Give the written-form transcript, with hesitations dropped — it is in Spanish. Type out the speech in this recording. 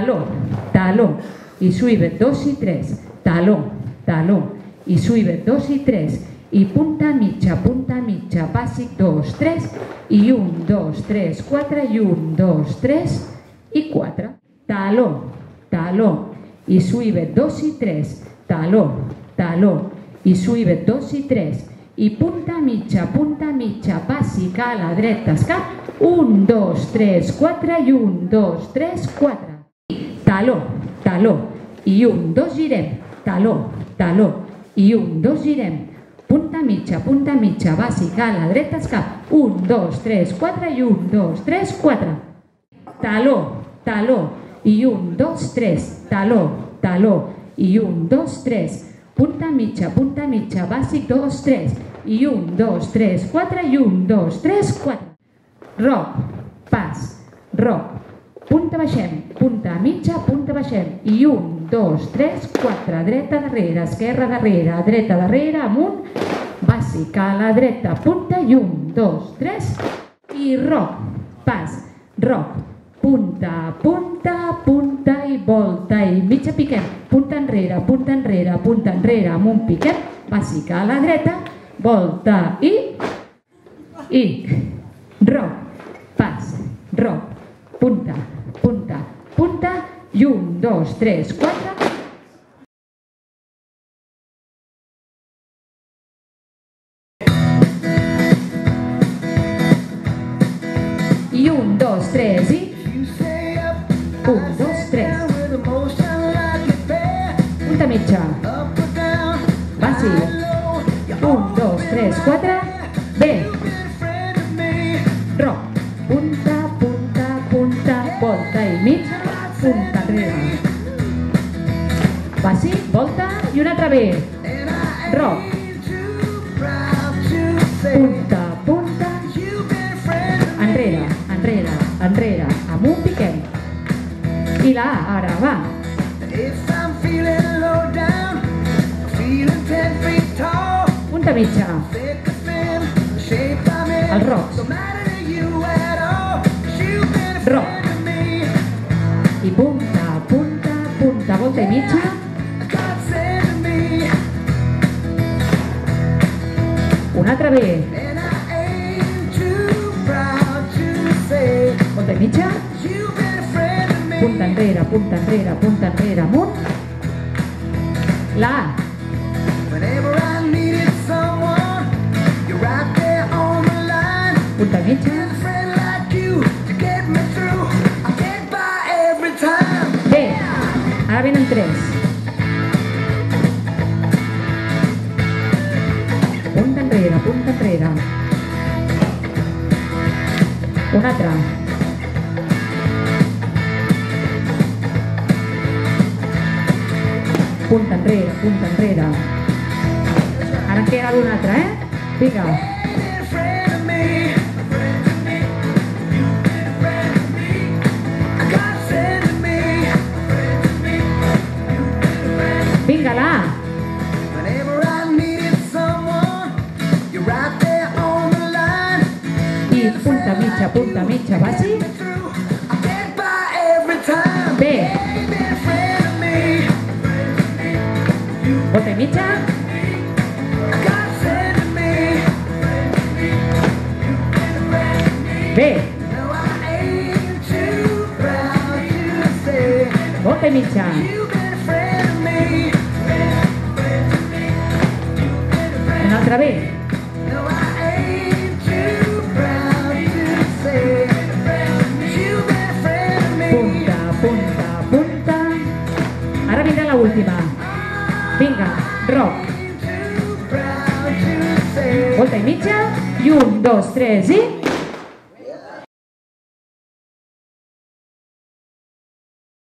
talón, talón, y sube 2 y 3, talón, talón, y sube 2 y 3, y punta mitja, bàsic 2, 3, y 1, 2, 3, 4, y 1, 2, 3, y 4, talón, talón, y sube 2 y 3, talón, talón, y sube 2 y 3, i punta mitja, bàsica a la dreta, escap, 1, 2, 3, 4, i 1, 2, 3, 4. Taló, taló, i 1, 2, girem, taló, taló, i 1, 2, girem, punta mitja, bàsica a la dreta, escap, 1, 2, 3, 4, i 1, 2, 3, 4. Taló, taló, i 1, 2, 3, taló, taló, i 1, 2, 3, punta mitja, bàsic 2, 3, i 1, 2, 3, 4, i 1, 2, 3, 4. Roc, pas, roc, punta baixem, punta mitja, punta baixem, i 1, 2, 3, 4, dreta darrere, esquerra darrere, dreta darrere, amunt, bàsic a la dreta, punta, i 1, 2, 3, i roc, pas, roc, punta, punta, punta i volta i mitja piquem, punta enrere, punta enrere, punta enrere, amb un piquem, bàsica a la dreta, volta i, roc, pas, roc, punta, punta, punta i 1, 2, 3, 4, i 1, 2, 3 i 1, 2, 3. Punta mitja. Fàcil. 1, 2, 3, 4. Bé. Roc. Punta, punta, punta, volta i mitja. Punta enrere. Fàcil, volta i una altra bé. Roc. Punta, punta. Enrere, enrere, enrere. Amunt piquem. I la A, ara, va. Punta mitja. Els rocs. Roc. I punta, punta, punta, volta i mitja. Una altra bé. Volta i mitja. Punta enrere, punta enrere, punta enrere, amunt. La. Punta mitja. Bé, ara venen tres. Punta enrere, punta enrere. Una altra. Punta enrere, punta enrere. Ara en queda d'una altra, eh? Vinga. Vinga, la A. I punta mitja, punta mitja, vagi. Bé. Volta i mitja. Bé. Volta i mitja. Una altra bé. Punta, punta, punta. Ara vindrà l'última. Vinga, roc. Volta i mitja. I 1, 2, 3 i...